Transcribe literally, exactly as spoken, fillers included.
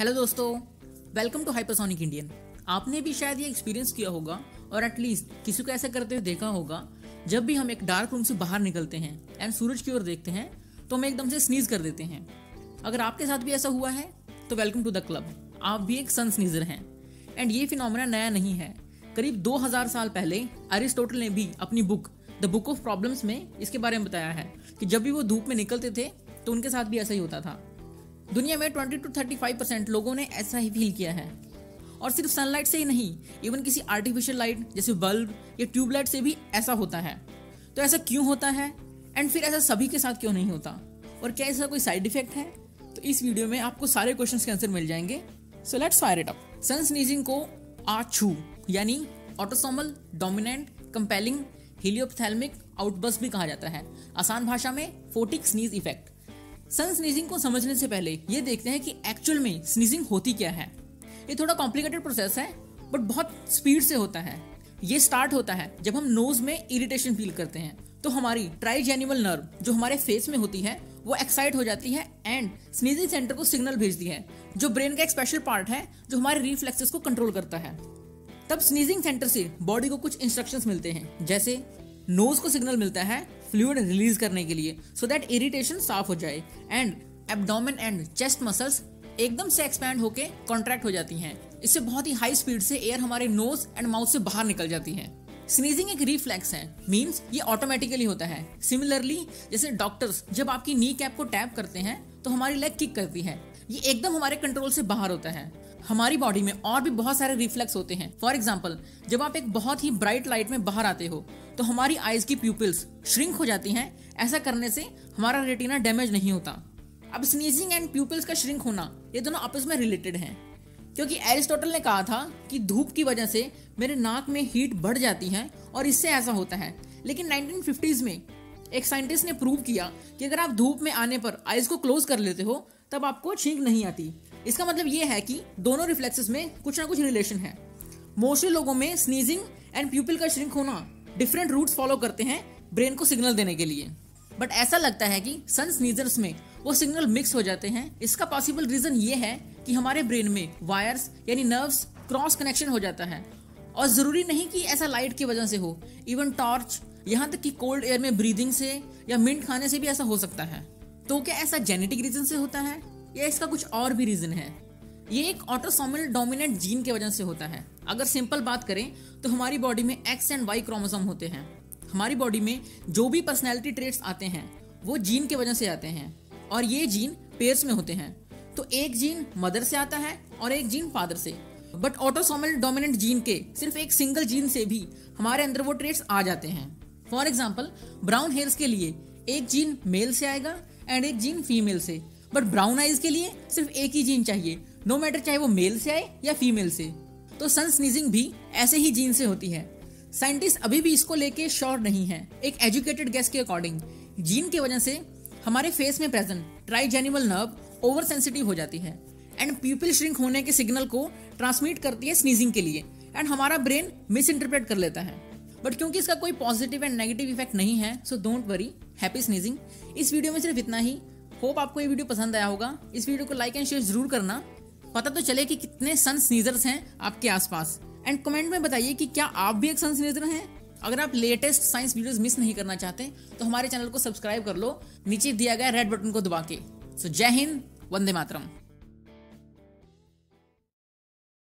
Hello दोस्तों, welcome to hypersonic Indian. आपने भी शायद ये एक्सपीरियंस किया होगा और एटलीस्ट किसी को ऐसा करते हुए देखा होगा। जब भी हम एक डार्क रूम से बाहर निकलते हैं एंड सूरज की ओर देखते हैं तो हम एकदम से स्नीज कर देते हैं। अगर आपके साथ भी ऐसा हुआ है तो वेलकम टू द क्लब, आप भी एक सन स्नीजर हैं। एंड ये फिनोमेना नया नहीं है। करीब दो हज़ार साल पहले एरिस्टोटल ने भी अपनी book the book of problems में इसके बारे में बताया है कि जब भी वो धूप में निकलते थे तो उनके साथ भी ऐसा ही होता था। दुनिया में बीस टू पैंतीस परसेंट लोगों ने ऐसा ही फील किया है। और सिर्फ सनलाइट से ही नहीं, इवन किसी आर्टिफिशियल लाइट जैसे बल्ब या ट्यूबलाइट से भी ऐसा होता है। तो ऐसा क्यों होता है एंड फिर ऐसा सभी के साथ क्यों नहीं होता, और क्या इसका कोई साइड इफेक्ट है? तो इस वीडियो में आपको सारे क्वेश्चंस के आंसर मिल जाएंगे। So let's fire it up. Sun sneezing को आछू यानी ऑटोसोमल डोमिनेंट कंपेलिंग हेलियोपैथिक आउटबर्स्ट भी कहा जाता है, आसान भाषा में photic sneeze effect. Sun sneezing को समझने से पहले ये देखते हैं कि एक्चुअल में स्नीजिंग होती क्या है। ये थोड़ा कॉम्प्लिकेटेड प्रोसेस है बट बहुत स्पीड से होता है। ये स्टार्ट होता है जब हम नोज में इरिटेशन फील करते हैं तो हमारी ट्राइजेमिनल नर्व जो हमारे फेस में होती है वो एक्साइट हो जाती है एंड स्नीजिंग सेंटर को सिग्नल भेजती है, जो ब्रेन का एक स्पेशल पार्ट है जो हमारे रिफ्लेक्सेस को कंट्रोल करता है। तब स्नीजिंग सेंटर से बॉडी को कुछ इंस्ट्रक्शंस मिलते हैं, जैसे नोज को सिग्नल मिलता है फ्लूइड रिलीज करने के लिए सो दैट इरिटेशन साफ हो जाए, and abdomen and chest muscles एकदम से एक्सपैंड होके कॉन्ट्रैक्ट हो जाती हैं। इससे बहुत ही हाई स्पीड से एयर हमारे नोज एंड माउथ से बाहर निकल जाती है। स्नीजिंग एक रिफ्लेक्स है, मींस ये ऑटोमेटिकली होता है। सिमिलरली जैसे डॉक्टर्स जब आपकी नी कैप को टैप करते हैं तो हमारी लेग किक करती है, ये एकदम हमारे कंट्रोल से बाहर होता है। हमारी बॉडी में और भी बहुत सारे रिफ्लेक्स होते हैं। फॉर एग्जाम्पल जब आप एक बहुत ही ब्राइट लाइट में बाहर आते हो तो हमारी आईज की प्यूपिल्स श्रिंक हो जाती हैं। ऐसा करने से हमारा रेटिना डैमेज नहीं होता। अब स्नीजिंग एंड प्यूपिल्स का श्रिंक होना, ये दोनों आपस में रिलेटेड हैं, क्योंकि एरिस्टोटल ने कहा था कि धूप की वजह से मेरे नाक में हीट बढ़ जाती है और इससे ऐसा होता है। लेकिन नाइनटीन फिफ्टीज में एक साइंटिस्ट ने प्रूव किया कि अगर आप धूप में आने पर आईज को क्लोज कर लेते हो तब आपको छींक नहीं आती। इसका मतलब ये है कि दोनों रिफ्लेक्सेस में कुछ ना कुछ रिलेशन है। मोस्टली लोगों में स्नीजिंग एंड प्यूपिल का श्रिंक होना डिफरेंट रूट्स फॉलो करते हैं ब्रेन को सिग्नल देने के लिए, बट ऐसा लगता है कि सन स्नीजर्स में वो सिग्नल मिक्स हो जाते हैं। इसका पॉसिबल रीजन ये है कि हमारे ब्रेन में वायर्स यानी नर्व्स क्रॉस कनेक्शन हो जाता है। और जरूरी नहीं कि ऐसा लाइट की वजह से हो, इवन टॉर्च, यहाँ तक कि कोल्ड एयर में ब्रीदिंग से या मिंट खाने से भी ऐसा हो सकता है। तो क्या ऐसा जेनेटिक रीजन से होता है या इसका कुछ और भी रीजन है? ये एक ऑटोसोमल डोमिनेंट जीन के वजह से होता है। अगर सिंपल बात करें तो हमारी बॉडी में एक्स एंड वाई क्रोमोसोम होते हैं। हमारी बॉडी में जो भी पर्सनैलिटी ट्रेट्स आते हैं वो जीन के वजह से आते हैं, और ये जीन पेयर्स में होते हैं। तो एक जीन मदर से आता है और एक जीन फादर से, बट ऑटोसोमल डोमिनेंट जीन के सिर्फ एक सिंगल जीन से भी हमारे अंदर वो ट्रेट्स आ जाते हैं। फॉर एग्जाम्पल ब्राउन हेयर्स के लिए एक जीन मेल से आएगा एंड एक जीन फीमेल से, बट ब्राउन आइज के लिए सिर्फ एक ही जीन चाहिए, नो मैटर चाहे वो मेल से आए या फीमेल से। तो सन स्नीजिंग भी ऐसे ही जीन से होती है। साइंटिस्ट अभी भी इसको लेके श्योर नहीं है। एक एजुकेटेड गेस के अकॉर्डिंग जीन के वजह से हमारे फेस में present trigeminal nerve over sensitive हो जाती है एंड प्यूपिल श्रिंक होने के सिग्नल को ट्रांसमिट करती है स्नीजिंग के लिए, एंड हमारा ब्रेन मिस इंटरप्रेट कर लेता है। बट क्योंकि इसका कोई पॉजिटिव एंड नेगेटिव इफेक्ट नहीं है, so don't worry, happy sneezing. इस वीडियो में सिर्फ इतना ही। होप आपको ये वीडियो पसंद आया होगा। इस वीडियो को लाइक एंड शेयर जरूर करना, पता तो चले कि कितने सन स्नीजर्स हैं आपके आसपास। एंड कमेंट में बताइए कि क्या आप भी एक सन स्नीजर हैं। अगर आप लेटेस्ट साइंस वीडियोस मिस नहीं करना चाहते तो हमारे चैनल को सब्सक्राइब कर लो नीचे दिया गया रेड बटन को दबा के। सो जय हिंद, वंदे मातरम।